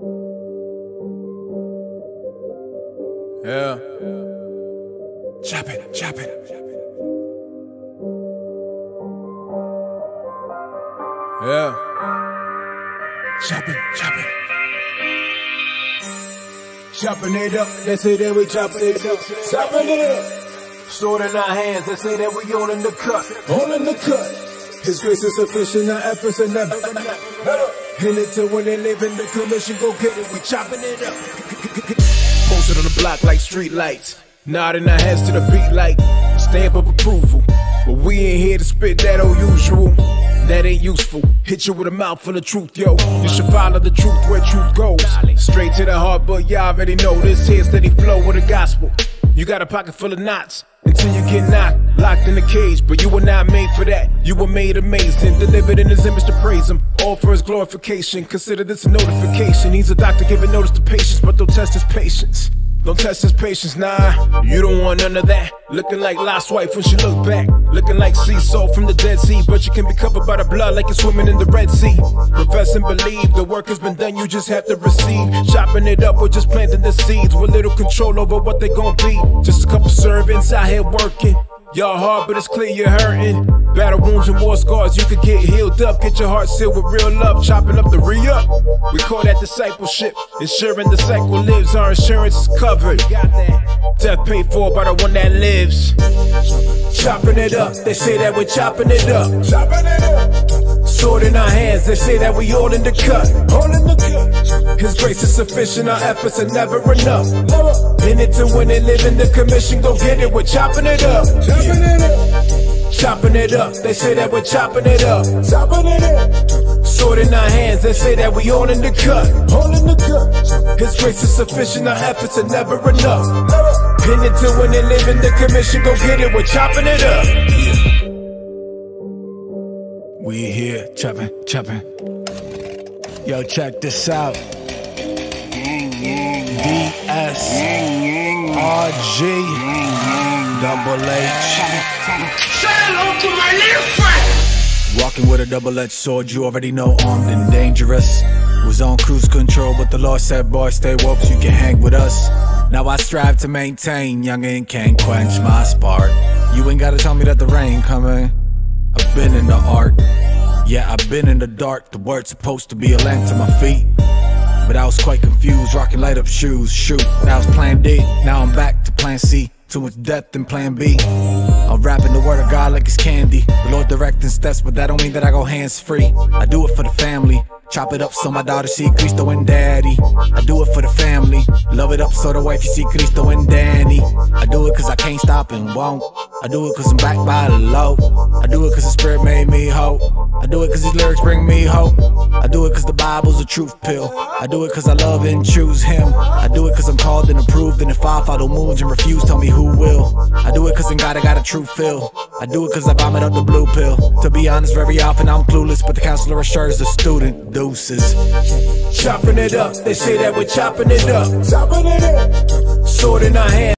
Yeah. Chop it, chop it. Yeah. Chop it, chop it. Chopping it up, they say that we chopping it up. Chopping it up. Sword in our hands, they say that we all in the cut. All in the cut. His grace is sufficient, our efforts are never enough. In it till when they live in the commission, go get it. We chopping it up. Posted on the block like street lights, nodding our heads to the beat like stamp of approval. But we ain't here to spit that old usual. That ain't useful. Hit you with a mouthful of truth, yo. You should follow the truth where truth goes. Straight to the heart, but y'all already know this here steady flow with the gospel. You got a pocket full of knots until you get knocked, locked in a cage. But you were not made for that. You were made amazing, delivered in his image to praise him, all for his glorification. Consider this a notification. He's a doctor giving notice to patients, but don't test his patience. Don't test his patience, nah. You don't want none of that. Looking like Lot's wife when she looked back. Looking like sea salt from the Dead Sea, but you can be covered by the blood like you're swimming in the Red Sea. Profess and believe, the work has been done, you just have to receive. Chopping it up or just planting the seeds with little control over what they gon' be. Just a couple servants out here working. Y'all hard, but it's clear you're hurting. Battle wounds and war scars, you could get healed up. Get your heart sealed with real love, chopping up the re-up. We call that discipleship, ensuring the cycle lives. Our insurance is covered. Death paid for by the one that lives. Chopping it up, they say that we're chopping it up. Sword in our hands, they say that we all in the cut. His grace is sufficient, our efforts are never enough. In it to win it, live in the commission, go get it, we're chopping it up. Chopping it up. Chopping it up, they say that we're chopping it up. Chopping it up. Sword in our hands, they say that we all in the cut. All in the cut. His grace is sufficient, our efforts are never enough. In it to win it, live in the commission, go get it, we're chopping it up. Yeah. We here, chopping, chopping. Yo, check this out. DSRG double H. Walking with a double-edged sword, you already know, armed and dangerous. Was on cruise control, but the Lord said, boy, stay woke, you can hang with us. Now I strive to maintain, youngin' can't quench my spark. You ain't gotta tell me that the rain coming. I've been in the ark. Yeah, I've been in the dark. The word's supposed to be a lamp to my feet, but I was quite confused, rocking light up shoes, shoot. That was plan D, now I'm back to plan C. Too much death in plan B. I'm rapping the word of God like it's candy. The Lord directing steps, but that don't mean that I go hands free. I do it for the family. Chop it up so my daughter see Cristo and daddy. I do it for the family. Love it up so the wife you see Cristo and Danny. I do it cause I can't stop and won't. I do it cause I'm backed by the Lord. I do it cause the Spirit made me hope. I do it cause these lyrics bring me hope. I do it cause the Bible's a truth pill. I do it cause I love and choose Him. I do it cause I'm called and approved, and if I follow moves and refuse, tell me who will. I do it cause in God I got a true feel. I do it cause I vomit up the blue pill. To be honest, very often I'm clueless, but the counselor assures the student. Deuces. Chopping it up, they say that we're chopping it up. Chopping it up. Sword in our hand.